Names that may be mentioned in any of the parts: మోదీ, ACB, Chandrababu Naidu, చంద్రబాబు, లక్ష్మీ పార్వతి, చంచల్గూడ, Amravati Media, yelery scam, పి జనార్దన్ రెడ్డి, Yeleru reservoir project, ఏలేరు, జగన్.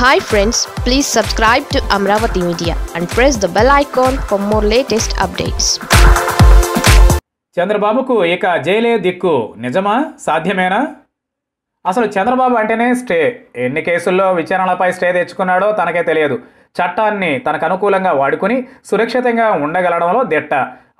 Hi friends, please subscribe to Amravati Media and press the bell icon for more latest updates. Chandrababuku eka jaile dikku nijama sadhyamena? Asalu Chandrababu antene stay. Enni kesuల్లో విచారణలపై stay తెచ్చుకున్నాడో తనకే తెలియదు. చట్టాన్ని తనకు అనుకూలంగా వాడుకొని సురక్షితంగా ఉండగలడంలో దిట్ట.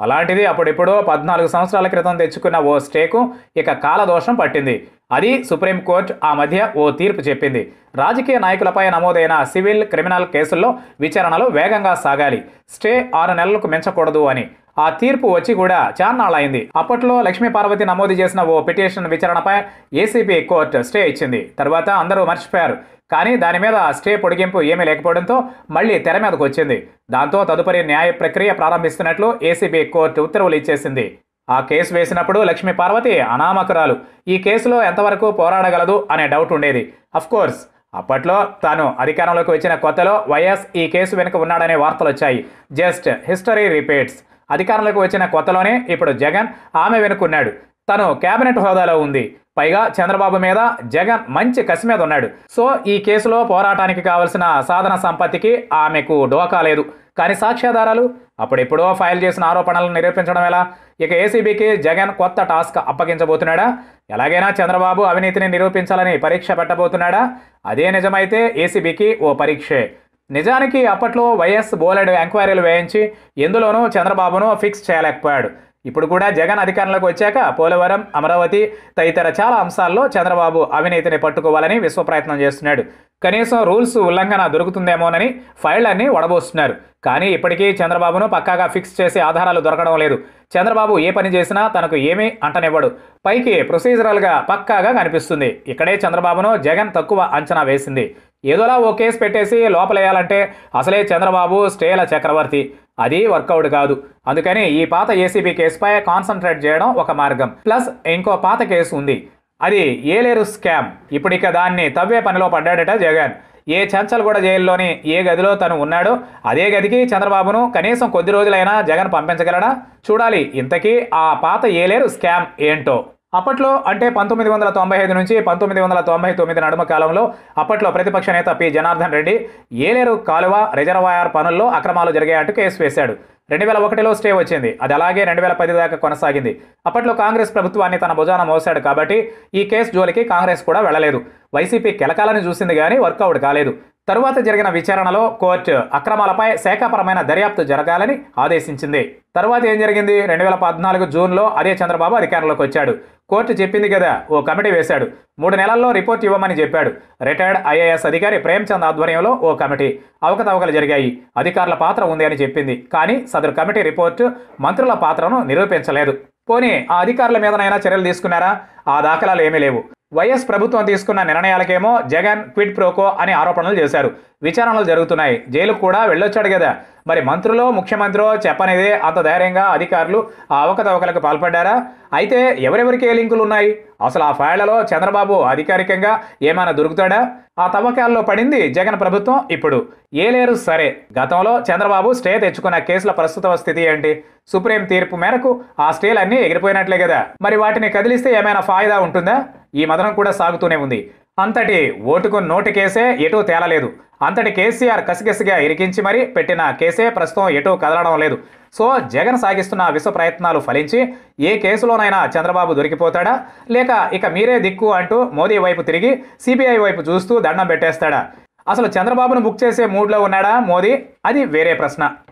అలాంటిది అప్పుడెప్పుడో 14 సంవత్సరాల క్రితం తెచ్చుకున్న ఓ స్టేకు ఇక కాలదోషం పట్టింది. అది సుప్రీం కోర్టు ఆ మధ్య ఓ తీర్పు చెప్పింది. రాజకీయ నాయకులపై నమోదైన సివిల్ క్రిమినల్ కేసుల్లో విచారణలు వేగంగా సాగాలి. స్టే 6 నెలలకు మించకూడదు అని. ఆ తీర్పు వచ్చి కూడా చాన్నాళ్ళైంది. అప్పట్లో లక్ష్మీ పార్వతి నమోదు చేసిన ఓ పిటిషన్ విచారణపై ఏసీబీ కోర్టు స్టే ఇచ్చింది. తర్వాత అందరూ మర్చిపోయారు. కానీ దాని మీద స్టే పొడిగింపు ఏమీ లేకపోవడంతో మళ్ళీ తెర మీదకు వచ్చింది. దాంతో తదుపరి న్యాయ ప్రక్రియ ప్రారంభిస్తున్నట్లు ఏసీబీ కోర్టు ఉత్తర్వులు ఇచ్చేసింది. ఆ కేసు వేసినప్పుడు లక్ష్మీ పార్వతి అనామకురాలు, ఈ కేసులో ఎంతవరకు పోరాడగలదు అనే డౌట్ ఉండేది. అఫ్కోర్స్ అప్పట్లో తాను అధికారంలోకి వచ్చిన కొత్తలో వైఎస్ ఈ కేసు వెనుక ఉన్నాడనే వార్తలు వచ్చాయి. Just history repeats. అధికారంలోకి వచ్చిన కొత్తలోనే ఇప్పుడు జగన్ ఆమె వెనుకున్నాడు. తను కేబినెట్ హోదాలో ఉంది. పైగా చంద్రబాబు మీద జగన్ మంచి కసి మీద ఉన్నాడు. సో ఈ కేసులో పోరాటానికి కావలసిన సాధన సంపత్తికి ఆమెకు డోకా లేదు. కానీ సాక్ష్యాధారాలు అప్పుడెప్పుడో ఫైల్ చేసిన ఆరోపణలను నిరూపించడం ఎలా? ఇక ఏసీబీకి జగన్ కొత్త టాస్క్ అప్పగించబోతున్నాడా? ఎలాగైనా చంద్రబాబు అవినీతిని నిరూపించాలని పరీక్ష పెట్టబోతున్నాడా? అదే నిజమైతే ఏసీబీకి ఓ పరీక్షే. నిజానికి అప్పట్లో వైఎస్ బోలెడు ఎంక్వైరీలు వేయించి ఎందులోనూ చంద్రబాబును ఫిక్స్ చేయలేకపోయాడు. ఇప్పుడు కూడా జగన్ అధికారంలోకి వచ్చాక పోలవరం, అమరావతి తదితర చాలా అంశాల్లో చంద్రబాబు అవినీతిని పట్టుకోవాలని విశ్వ ప్రయత్నం చేస్తున్నాడు. కనీసం రూల్స్ ఉల్లంఘన దొరుకుతుందేమోనని ఫైళ్లన్నీ వడబోస్తున్నారు. కానీ ఇప్పటికీ చంద్రబాబును పక్కాగా ఫిక్స్ చేసే ఆధారాలు దొరకడం లేదు. చంద్రబాబు ఏ పని చేసినా తనకు ఏమీ అంటనివ్వడు. పైకి ప్రొసీజరల్గా పక్కాగా కనిపిస్తుంది. ఇక్కడే చంద్రబాబును జగన్ తక్కువ అంచనా వేసింది. ఏదోలా ఓ కేసు పెట్టేసి లోపలేయాలంటే అసలే చంద్రబాబు స్టేల చక్రవర్తి, అది వర్కౌట్ కాదు. అందుకని ఈ పాత ఏసీబీ కేసుపై కాన్సన్ట్రేట్ చేయడం ఒక మార్గం. ప్లస్ ఇంకో పాత కేసు ఉంది, అది ఏలేరు స్కామ్. ఇప్పుడిక దాన్ని తవ్వే పనిలో పడ్డాడట జగన్. ఏ చంచల్గూడ జైల్లోని ఏ గదిలో తను ఉన్నాడో అదే గదికి చంద్రబాబును కనీసం కొద్ది రోజులైనా జగన్ పంపించగలడా? చూడాలి ఇంతకీ ఆ పాత ఏలేరు స్కామ్ ఏంటో. అప్పట్లో అంటే 1995 నుంచి 1999 నడుమ కాలంలో అప్పట్లో ప్రతిపక్ష నేత పి జనార్దన్ రెడ్డి ఏలేరు కాలువ రిజర్వాయర్ పనుల్లో అక్రమాలు జరిగాయంటూ కేసు వేశాడు. 2001లో స్టే వచ్చింది. అది అలాగే 2010 దాకా కొనసాగింది. అప్పట్లో కాంగ్రెస్ ప్రభుత్వాన్ని తన భుజాన మోసాడు కాబట్టి ఈ కేసు జోలికి కాంగ్రెస్ కూడా వెళ్లలేదు. వైసీపీ కిలకాలని చూసింది కానీ వర్కౌట్ కాలేదు. తరువాత జరిగిన విచారణలో కోర్టు అక్రమాలపై శాఖాపరమైన దర్యాప్తు జరగాలని ఆదేశించింది. తర్వాత ఏం జరిగింది? 2014 జూన్లో అదే చంద్రబాబు అధికారంలోకి వచ్చాడు. కోర్టు చెప్పింది కదా, ఓ కమిటీ వేశాడు. 3 నెలల్లో రిపోర్ట్ ఇవ్వమని చెప్పాడు. రిటైర్డ్ ఐఏఎస్ అధికారి ప్రేమ్చంద్ ఆధ్వర్యంలో ఓ కమిటీ. అవకతవకలు జరిగాయి, అధికారుల పాత్ర ఉంది అని చెప్పింది. కానీ సదరు కమిటీ రిపోర్టు మంత్రుల పాత్రను నిరూపించలేదు. పోనీ ఆ అధికారుల మీదనైనా చర్యలు తీసుకున్నారా? ఆ దాఖలాలు ఏమీ లేవు. వైఎస్ ప్రభుత్వం తీసుకున్న నిర్ణయాలకేమో జగన్ క్విడ్ ప్రోకో అనే ఆరోపణలు చేశారు. విచారణలు జరుగుతున్నాయి, జైలుకు కూడా వెళ్ళొచ్చాడు కదా. మరి మంత్రులు, ముఖ్యమంత్రి చెప్పనిదే అంత ధైర్యంగా అధికారులు ఆ అవకతవకలకు పాల్పడ్డారా? అయితే ఎవరెవరికి ఏ లింకులు ఉన్నాయి? అసలు ఆ ఫైళ్లలో చంద్రబాబు అధికారికంగా ఏమైనా దొరుకుతాడా? ఆ తవ్వకాల్లో పడింది జగన్ ప్రభుత్వం. ఇప్పుడు ఏలేరు సరే, గతంలో చంద్రబాబు స్టే తెచ్చుకున్న కేసుల ప్రస్తుత స్థితి ఏంటి? సుప్రీం తీర్పు మేరకు ఆ స్టేలన్నీ ఎగిరిపోయినట్లే కదా. మరి వాటిని కదిలిస్తే ఏమైనా ఫాయిదా ఉంటుందా? ఈ మదనం కూడా సాగుతూనే ఉంది. అంతటి ఓటుకు నోటు కేసే ఎటూ తేలలేదు. అంతటి కేసీఆర్ కసిగసిగా ఇరికించి మరీ పెట్టిన కేసే ప్రస్తుతం ఎటూ కదలడం లేదు. సో జగన్ సాగిస్తున్న విశ్వ ప్రయత్నాలు ఫలించి ఏ కేసులోనైనా చంద్రబాబు దొరికిపోతాడా? లేక ఇక మీరే దిక్కు అంటూ మోదీ వైపు తిరిగి సిబిఐ వైపు చూస్తూ దండం పెట్టేస్తాడా? అసలు చంద్రబాబును బుక్ చేసే మూడ్లో ఉన్నాడా మోదీ? అది వేరే ప్రశ్న.